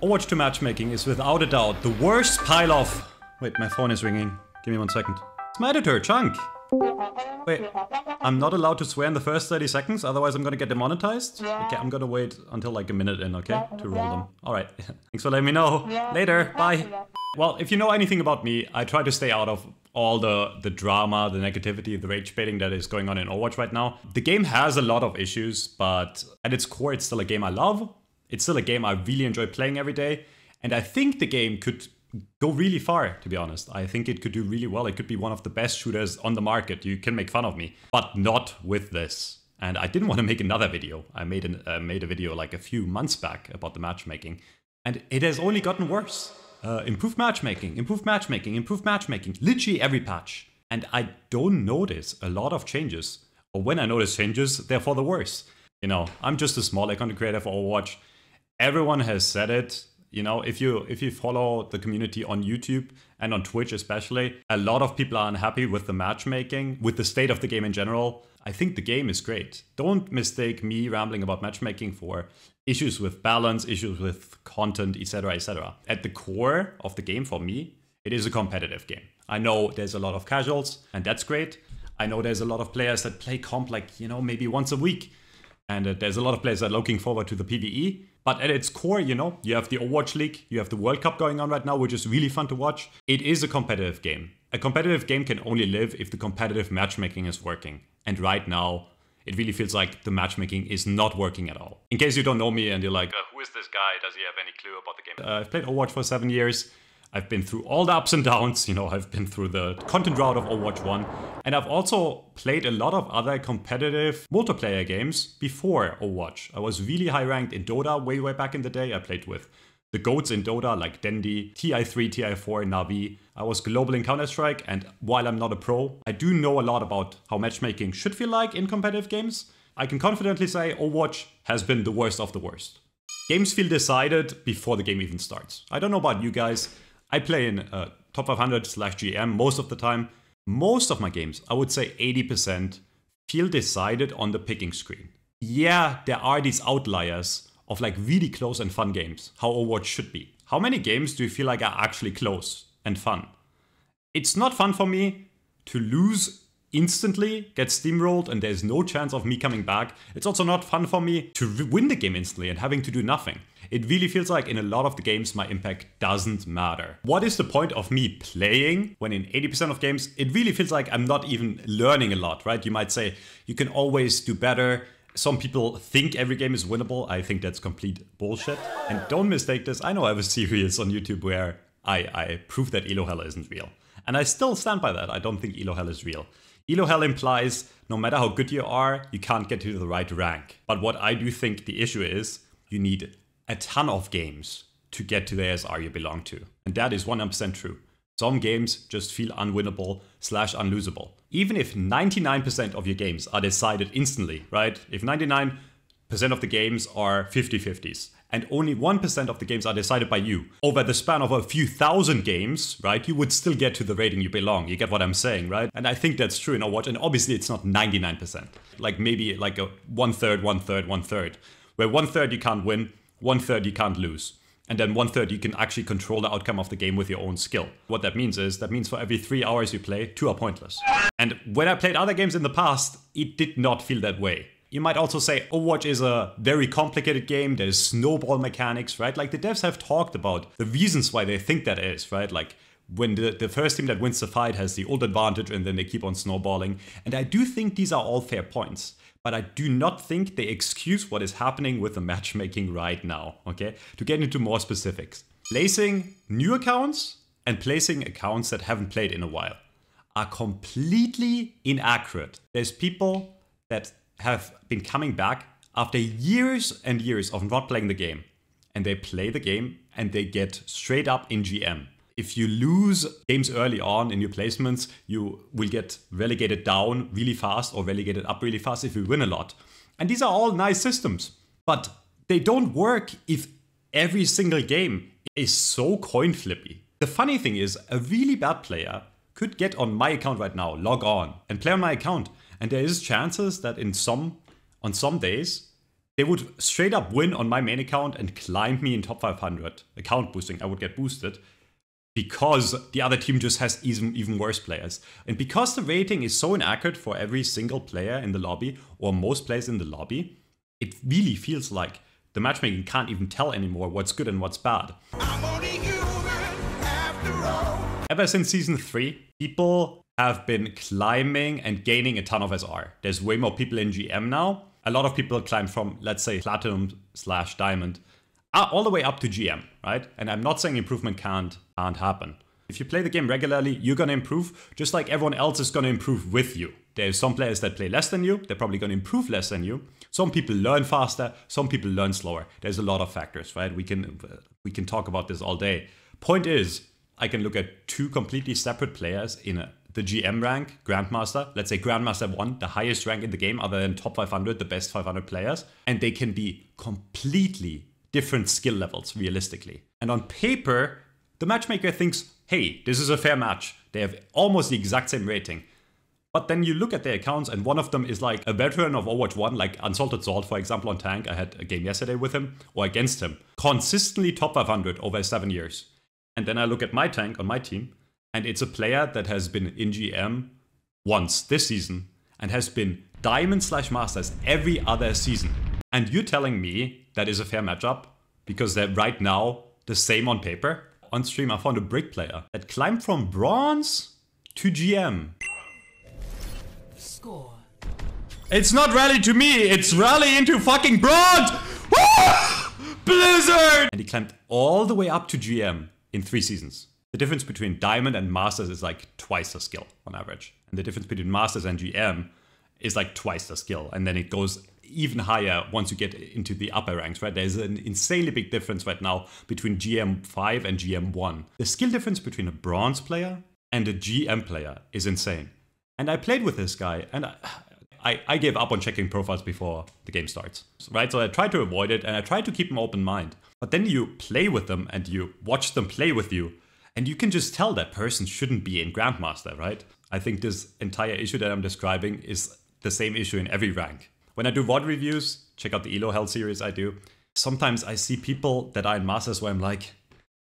Overwatch 2 matchmaking is without a doubt the worst pile of... Wait, my phone is ringing. Give me 1 second. It's my editor, Chunk. Wait, I'm not allowed to swear in the first 30 seconds, otherwise I'm gonna get demonetized? Okay, I'm gonna wait until like a minute in, okay? To roll them. Alright, thanks for letting me know. Later, bye. Well, if you know anything about me, I try to stay out of all the drama, the negativity, the rage baiting that is going on in Overwatch right now. The game has a lot of issues, but at its core it's still a game I love. It's still a game I really enjoy playing every day, and I think the game could go really far, to be honest. I think it could do really well. It could be one of the best shooters on the market. You can make fun of me, but not with this. And I didn't want to make another video. I made a video like a few months back about the matchmaking, and it has only gotten worse. Improved matchmaking, improved matchmaking, improved matchmaking, literally every patch. And I don't notice a lot of changes, or when I notice changes, they're for the worse. You know, I'm just a small content creator for Overwatch. Everyone has said it, you know, if you follow the community on YouTube and on Twitch especially, a lot of people are unhappy with the matchmaking, with the state of the game in general. I think the game is great. Don't mistake me rambling about matchmaking for issues with balance, issues with content, etc, etc. At the core of the game for me, it is a competitive game. I know there's a lot of casuals, and that's great. I know there's a lot of players that play comp like, you know, maybe once a week. And there's a lot of players that are looking forward to the PvE. But at its core, you know, you have the Overwatch League, you have the World Cup going on right now, which is really fun to watch. It is a competitive game. A competitive game can only live if the competitive matchmaking is working. And right now, it really feels like the matchmaking is not working at all. In case you don't know me and you're like, who is this guy? Does he have any clue about the game? I've played Overwatch for 7 years. I've been through all the ups and downs, you know, I've been through the content route of Overwatch 1. And I've also played a lot of other competitive multiplayer games before Overwatch. I was really high ranked in Dota way back in the day. I played with the GOATs in Dota like Dendi, TI3, TI4, Navi. I was global in Counter-Strike, and while I'm not a pro, I do know a lot about how matchmaking should feel like in competitive games. I can confidently say Overwatch has been the worst of the worst. Games feel decided before the game even starts. I don't know about you guys. I play in top 500/GM most of the time. Most of my games, I would say 80%, feel decided on the picking screen. Yeah, there are these outliers of like really close and fun games, how Overwatch should be. How many games do you feel like are actually close and fun? It's not fun for me to lose instantly, get steamrolled, and there's no chance of me coming back. It's also not fun for me to win the game instantly and having to do nothing. It really feels like in a lot of the games, my impact doesn't matter. What is the point of me playing when in 80% of games, it really feels like I'm not even learning a lot, right? You might say you can always do better. Some people think every game is winnable. I think that's complete bullshit. And don't mistake this. I know I have a series on YouTube where I prove that Elo Hell isn't real. And I still stand by that. I don't think Elo Hell is real. Elo Hell implies no matter how good you are, you can't get to the right rank. But what I do think the issue is, you need a ton of games to get to the ASR you belong to. And that is 100% true. Some games just feel unwinnable/unlosable. Even if 99% of your games are decided instantly, right? If 99% of the games are 50-50s and only 1% of the games are decided by you, over the span of a few thousand games, right? You would still get to the rating you belong. You get what I'm saying, right? And I think that's true in Overwatch. And obviously it's not 99%. Like maybe like a 1/3, 1/3, 1/3, where 1/3 you can't win, 1/3 you can't lose, and then 1/3 you can actually control the outcome of the game with your own skill. What that means is, that means for every 3 hours you play, 2 are pointless. And when I played other games in the past, it did not feel that way. You might also say Overwatch is a very complicated game, there's snowball mechanics, right? Like the devs have talked about the reasons why they think that is, right? Like when the first team that wins the fight has the ult advantage and then they keep on snowballing. And I do think these are all fair points. But I do not think they excuse what is happening with the matchmaking right now, okay? To get into more specifics. Placing new accounts and placing accounts that haven't played in a while are completely inaccurate. There's people that have been coming back after years and years of not playing the game. And they play the game and they get straight up in GM. If you lose games early on in your placements, you will get relegated down really fast or relegated up really fast if you win a lot. And these are all nice systems, but they don't work if every single game is so coin flippy. The funny thing is, a really bad player could get on my account right now, log on and play on my account. And there is chances that on some days, They would straight up win on my main account and climb me in top 500. Account boosting, I would get boosted. Because the other team just has even worse players. And because the rating is so inaccurate for every single player in the lobby, or most players in the lobby, it really feels like the matchmaking can't even tell anymore what's good and what's bad. I'm only human after all. Ever since Season 3, people have been climbing and gaining a ton of SR. There's way more people in GM now. A lot of people climb from, let's say, Platinum/Diamond. All the way up to GM, right? And I'm not saying improvement can't happen. If you play the game regularly, you're gonna improve, just like everyone else is gonna improve with you. There's some players that play less than you, they're probably gonna improve less than you. Some people learn faster, some people learn slower. There's a lot of factors, right? We can talk about this all day. Point is, I can look at two completely separate players in the GM rank, Grandmaster, let's say Grandmaster 1, the highest rank in the game other than top 500, the best 500 players, and they can be completely different skill levels, realistically. And on paper, the matchmaker thinks, hey, this is a fair match. They have almost the exact same rating. But then you look at their accounts and one of them is like a veteran of Overwatch 1, like Unsalted Salt, for example, on Tank. I had a game yesterday with him, or against him. Consistently top 500 over 7 years. And then I look at my Tank on my team, and it's a player that has been in GM once this season, and has been Diamond/Masters every other season. And you're telling me that is a fair matchup, because they're right now the same on paper. On stream, I found a brick player that climbed from bronze to GM. Score. It's not rally to me, it's rally into fucking bronze! Blizzard! And he climbed all the way up to GM in 3 seasons. The difference between Diamond and Masters is like twice the skill on average. And the difference between Masters and GM is like twice the skill. And then it goes even higher once you get into the upper ranks, right? There's an insanely big difference right now between GM5 and GM1. The skill difference between a bronze player and a GM player is insane. And I played with this guy and I gave up on checking profiles before the game starts, right? So I tried to avoid it and I tried to keep an open mind. But then you play with them and you watch them play with you and you can just tell that person shouldn't be in Grandmaster, right? I think this entire issue that I'm describing is the same issue in every rank. When I do VOD reviews, check out the Elo Hell series I do. Sometimes I see people that are in Masters where I'm like,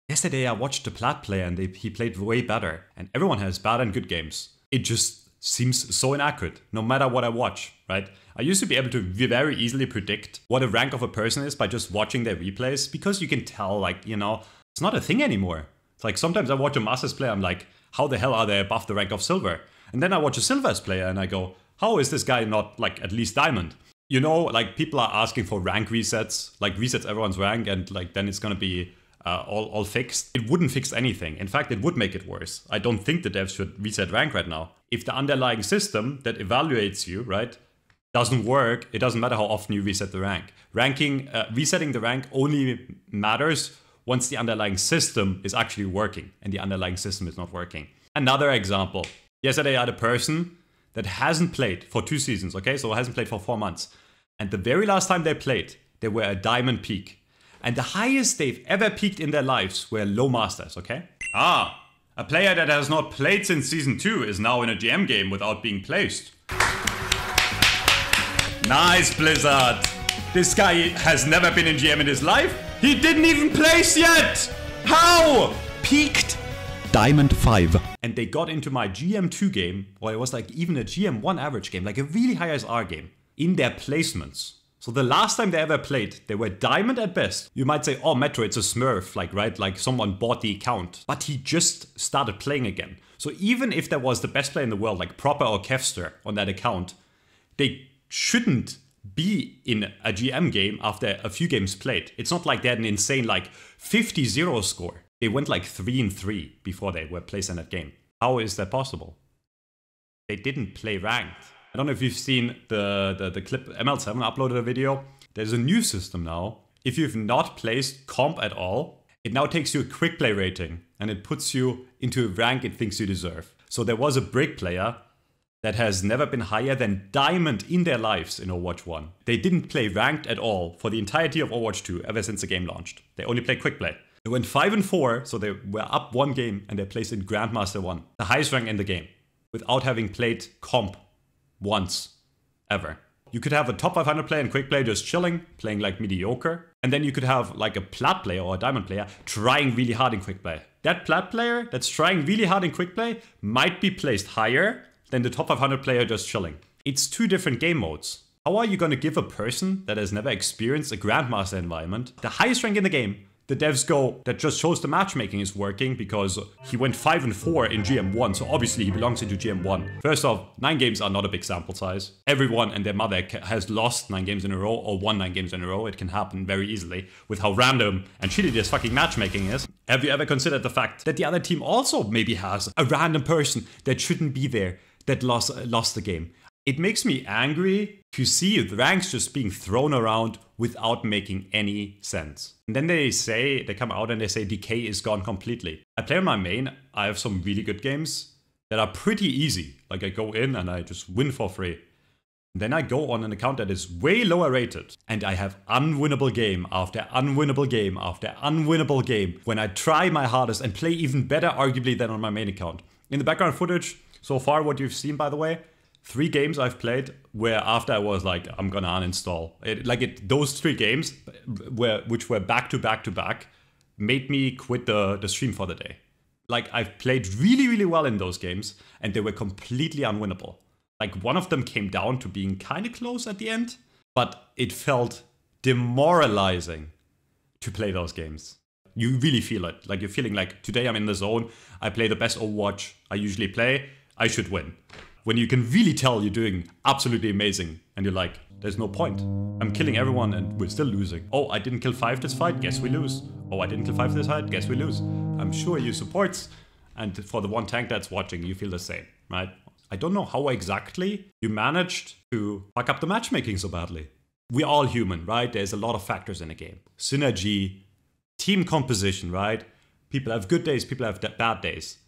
yesterday I watched the Plat player and he played way better. And everyone has bad and good games. It just seems so inaccurate, no matter what I watch, right? I used to be able to very easily predict what a rank of a person is by just watching their replays, because you can tell, like, you know, it's not a thing anymore. It's like sometimes I watch a Masters player, I'm like, how the hell are they above the rank of Silver? And then I watch a Silvers player and I go, how is this guy not, like, at least Diamond? You know, like, people are asking for rank resets, like, resets everyone's rank, and, like, then it's gonna be all fixed. It wouldn't fix anything. In fact, it would make it worse. I don't think the devs should reset rank right now. If the underlying system that evaluates you, right, doesn't work, it doesn't matter how often you reset the rank. Resetting the rank only matters once the underlying system is actually working, and the underlying system is not working. Another example. Yesterday I had a person that hasn't played for 2 seasons, okay? So hasn't played for 4 months. And the very last time they played, they were a Diamond peak. And the highest they've ever peaked in their lives were low Masters, okay? Ah, a player that has not played since Season 2 is now in a GM game without being placed. Nice, Blizzard. This guy has never been in GM in his life. He didn't even place yet. How? Peaked Diamond 5. And they got into my GM2 game, or it was like even a GM1 average game, like a really high SR game, in their placements. So the last time they ever played, they were Diamond at best. You might say, oh, Metro, it's a smurf, like, right? Like someone bought the account, but he just started playing again. So even if there was the best player in the world, like Proper or Kefster on that account, they shouldn't be in a GM game after a few games played. It's not like they had an insane, like, 50-0 score. They went like 3-3 before they were placed in that game. How is that possible? They didn't play ranked. I don't know if you've seen the clip. ML7 uploaded a video. There's a new system now. If you've not placed comp at all, it now takes you a quick play rating and it puts you into a rank it thinks you deserve. So there was a brick player that has never been higher than Diamond in their lives in Overwatch 1. They didn't play ranked at all for the entirety of Overwatch 2 ever since the game launched. They only played quick play. They went 5-4, so they were up 1 game and they placed in Grandmaster 1, the highest rank in the game, without having played comp once, ever. You could have a top 500 player and quick player just chilling, playing like mediocre. And then you could have like a plat player or a diamond player trying really hard in quick play. That plat player that's trying really hard in quick play might be placed higher than the top 500 player just chilling. It's two different game modes. How are you going to give a person that has never experienced a grandmaster environment the highest rank in the game? The devs go, that just shows the matchmaking is working because he went 5-4 in GM1, so obviously he belongs into GM1. First off, 9 games are not a big sample size. Everyone and their mother has lost 9 games in a row or won 9 games in a row. It can happen very easily with how random and shitty this fucking matchmaking is. Have you ever considered the fact that the other team also maybe has a random person that shouldn't be there that lost the game? It makes me angry to see ranks just being thrown around without making any sense. And then they come out and they say DK is gone completely. I play on my main, I have some really good games that are pretty easy. Like I go in and I just win for free. And then I go on an account that is way lower rated and I have unwinnable game after unwinnable game after unwinnable game when I try my hardest and play even better arguably than on my main account. In the background footage, so far what you've seen by the way, 3 games I've played where after I was like, I'm gonna uninstall. Those 3 games, which were back to back to back, made me quit the stream for the day. Like, I've played really, really well in those games, and they were completely unwinnable. Like, one of them came down to being kind of close at the end, but it felt demoralizing to play those games. You really feel it. Like, you're feeling like, today I'm in the zone, I play the best Overwatch I usually play, I should win. When you can really tell you're doing absolutely amazing and you're like, there's no point. I'm killing everyone and we're still losing. Oh, I didn't kill 5 this fight, guess we lose. Oh, I didn't kill 5 this fight, guess we lose. I'm sure you supports. And for the one tank that's watching, you feel the same, right? I don't know how exactly you managed to fuck up the matchmaking so badly. We're all human, right? There's a lot of factors in a game. Synergy, team composition, right? People have good days, people have bad days.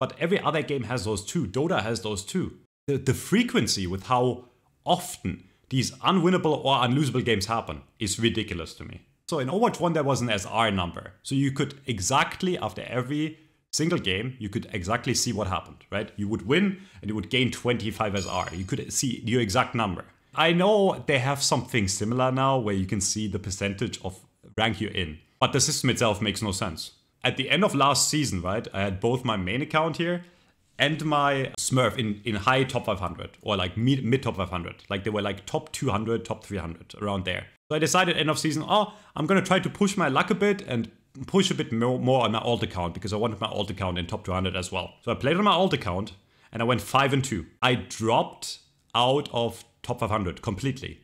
But every other game has those too. Dota has those too. The frequency with how often these unwinnable or unlosable games happen is ridiculous to me. So in Overwatch 1 there was an SR number. So you could exactly, after every single game, you could exactly see what happened, right? You would win and you would gain 25 SR. You could see your exact number. I know they have something similar now where you can see the percentage of rank you're in. But the system itself makes no sense. At the end of last season, right, I had both my main account here and my Smurf in high top 500 or like mid top 500. Like they were like top 200, top 300 around there. So I decided end of season, oh, I'm going to try to push my luck a bit and push a bit more on my alt account because I wanted my alt account in top 200 as well. So I played on my alt account and I went 5-2. I dropped out of top 500 completely.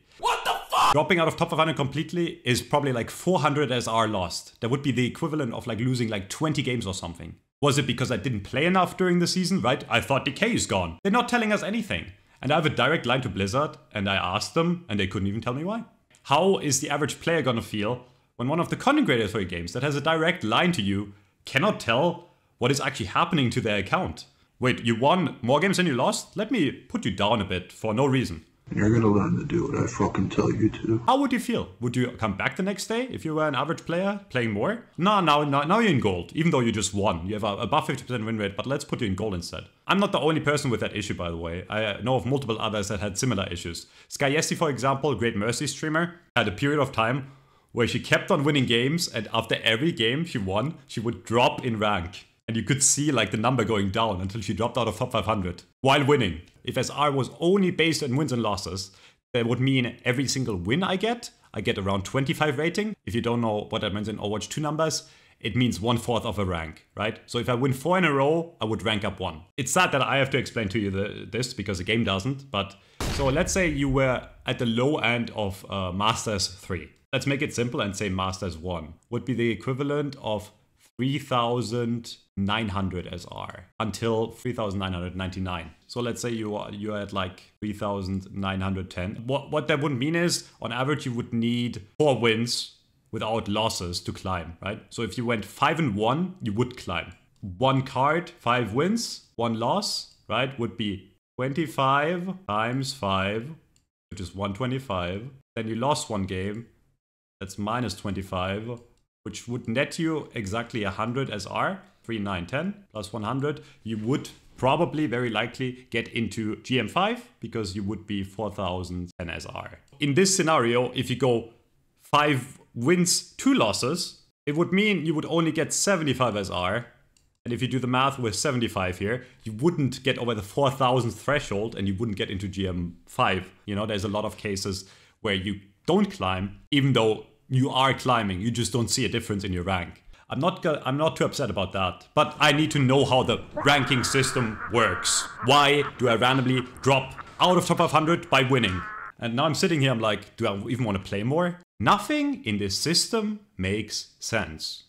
Dropping out of top 500 completely is probably like 400 SR lost. That would be the equivalent of like losing like 20 games or something. Was it because I didn't play enough during the season, right? I thought DK is gone. They're not telling us anything. And I have a direct line to Blizzard and I asked them and they couldn't even tell me why. How is the average player gonna feel when one of the content creators for your games that has a direct line to you cannot tell what is actually happening to their account? Wait, you won more games than you lost? Let me put you down a bit for no reason. You're gonna learn to do what I fucking tell you to. How would you feel? Would you come back the next day if you were an average player playing more? No, now you're in gold, even though you just won. You have above 50% win rate, but let's put you in gold instead. I'm not the only person with that issue, by the way. I know of multiple others that had similar issues. Skyy Jesse, for example, Great Mercy streamer, had a period of time where she kept on winning games and after every game she won, she would drop in rank. And you could see like the number going down until she dropped out of top 500 while winning. If SR was only based on wins and losses, that would mean every single win I get around 25 rating. If you don't know what that means in Overwatch 2 numbers, it means 1/4 of a rank, right? So if I win 4 in a row, I would rank up 1. It's sad that I have to explain to you this because the game doesn't, but so let's say you were at the low end of Masters 3. Let's make it simple and say Masters 1 would be the equivalent of 3,900 SR until 3,999. So let's say you're at like 3,910. What that would mean is on average you would need 4 wins without losses to climb, right? So if you went 5-1, you would climb. 1 card, 5 wins, 1 loss, right? Would be 25 times 5, which is 125. Then you lost 1 game, that's minus 25. Which would net you exactly 100 SR, 3,910 plus 100, you would probably, very likely, get into GM5 because you would be 4,000 NSR. In this scenario, if you go 5 wins, 2 losses, it would mean you would only get 75 SR. And if you do the math with 75 here, you wouldn't get over the 4,000 threshold and you wouldn't get into GM5. You know, there's a lot of cases where you don't climb, even though you are climbing. You just don't see a difference in your rank. I'm not too upset about that, but I need to know how the ranking system works. Why do I randomly drop out of top 500 by winning? And now I'm sitting here, I'm like, do I even want to play more? Nothing in this system makes sense.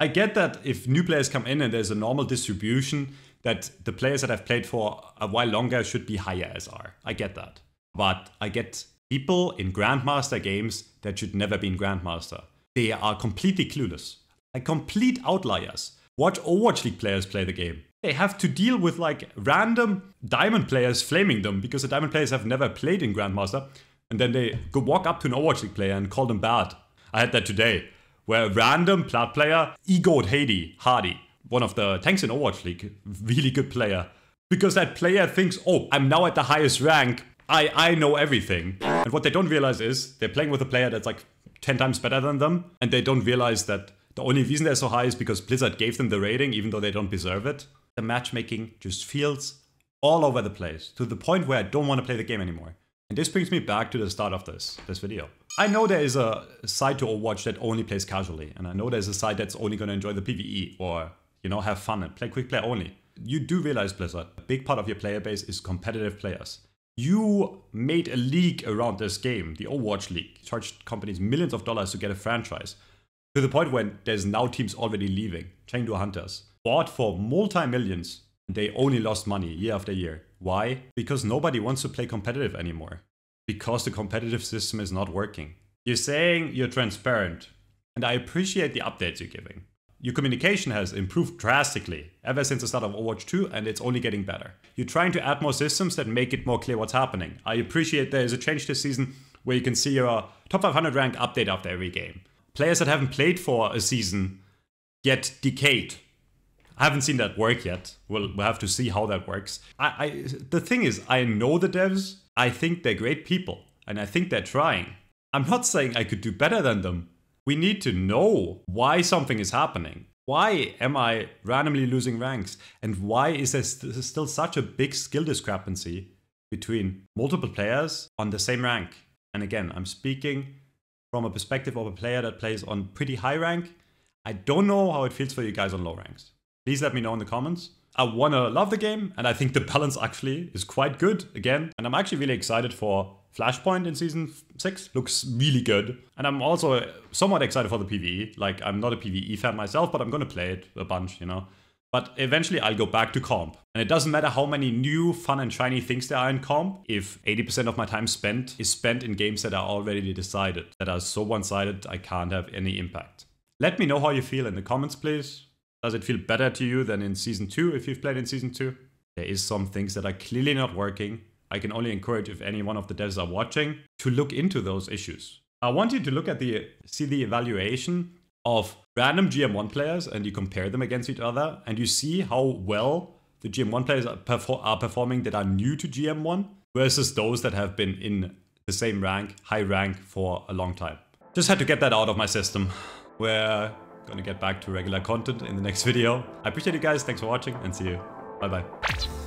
I get that if new players come in and there's a normal distribution, that the players that I've played for a while longer should be higher SR. I get that. But I get people in Grandmaster games that should never be in Grandmaster. They are completely clueless. Like complete outliers. Watch Overwatch League players play the game. They have to deal with like random diamond players flaming them because the diamond players have never played in Grandmaster. And then they go walk up to an Overwatch League player and call them bad. I had that today, where a random plat player, Egoat Hadi Hardy, one of the tanks in Overwatch League, really good player. Because that player thinks, oh, I'm now at the highest rank, I know everything. And what they don't realize is, they're playing with a player that's like 10 times better than them, and they don't realize that the only reason they're so high is because Blizzard gave them the rating, even though they don't deserve it. The matchmaking just feels all over the place, to the point where I don't want to play the game anymore. And this brings me back to the start of this video. I know there is a side to Overwatch that only plays casually, and I know there's a side that's only going to enjoy the PvE or, you know, have fun and play quick play only. You do realize, Blizzard, a big part of your player base is competitive players. You made a league around this game, the Overwatch League, charged companies millions of dollars to get a franchise, to the point when there's now teams already leaving. Chengdu Hunters bought for multi-millions. They only lost money year after year. Why? Because nobody wants to play competitive anymore. Because the competitive system is not working. You're saying you're transparent, and I appreciate the updates you're giving. Your communication has improved drastically ever since the start of Overwatch 2, and it's only getting better. You're trying to add more systems that make it more clear what's happening. I appreciate there is a change this season where you can see your top 500 rank update after every game. Players that haven't played for a season get decayed. I haven't seen that work yet. We'll have to see how that works. The thing is, I know the devs. I think they're great people, and I think they're trying. I'm not saying I could do better than them. We need to know why something is happening. Why am I randomly losing ranks? And why is there still such a big skill discrepancy between multiple players on the same rank? And again, I'm speaking from a perspective of a player that plays on pretty high rank. I don't know how it feels for you guys on low ranks. Please let me know in the comments. I wanna love the game, and I think the balance actually is quite good again. And I'm actually really excited for Flashpoint in Season 6. Looks really good. And I'm also somewhat excited for the PvE. Like, I'm not a PvE fan myself, but I'm gonna play it a bunch, you know. But eventually I'll go back to comp. And it doesn't matter how many new fun and shiny things there are in comp if 80% of my time spent is spent in games that are already decided, that are so one-sided I can't have any impact. Let me know how you feel in the comments, please. Does it feel better to you than in Season 2 if you've played in Season 2? There is some things that are clearly not working. I can only encourage, if any one of the devs are watching, to look into those issues. I want you to look at see the evaluation of random GM1 players, and you compare them against each other, and you see how well the GM1 players are performing that are new to GM1 versus those that have been in the same rank, high rank, for a long time. Just had to get that out of my system. Where gonna get back to regular content in the next video. I appreciate you guys. Thanks for watching, and see you. Bye bye.